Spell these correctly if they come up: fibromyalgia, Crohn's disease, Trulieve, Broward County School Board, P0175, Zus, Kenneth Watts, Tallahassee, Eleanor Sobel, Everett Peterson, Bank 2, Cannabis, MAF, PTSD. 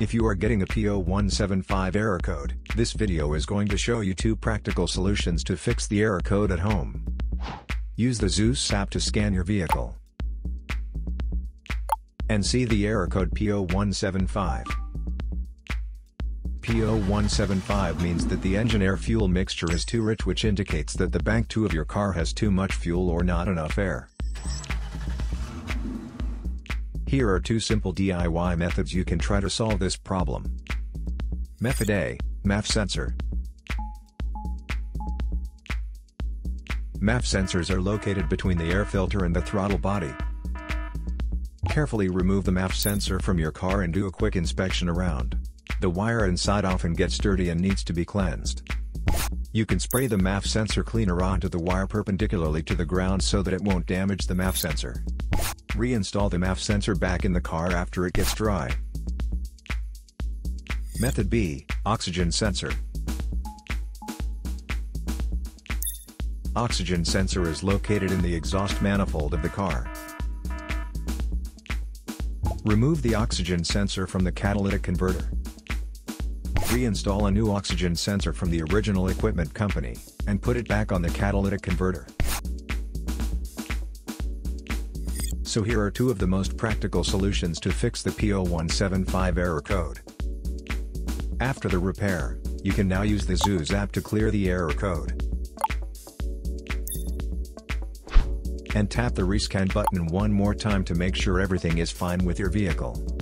If you are getting a P0175 error code, this video is going to show you two practical solutions to fix the error code at home. Use the Zus app to scan your vehicle and see the error code P0175. P0175 means that the engine air fuel mixture is too rich, which indicates that the bank 2 of your car has too much fuel or not enough air. Here are two simple DIY methods you can try to solve this problem. Method A, MAF sensor. MAF sensors are located between the air filter and the throttle body. Carefully remove the MAF sensor from your car and do a quick inspection around. The wire inside often gets dirty and needs to be cleansed. You can spray the MAF sensor cleaner onto the wire perpendicularly to the ground so that it won't damage the MAF sensor. Reinstall the MAF sensor back in the car after it gets dry. Method B, oxygen sensor. Oxygen sensor is located in the exhaust manifold of the car. Remove the oxygen sensor from the catalytic converter. Reinstall a new oxygen sensor from the original equipment company, and put it back on the catalytic converter. So here are two of the most practical solutions to fix the P0175 error code. After the repair, you can now use the Zus app to clear the error code and tap the rescan button one more time to make sure everything is fine with your vehicle.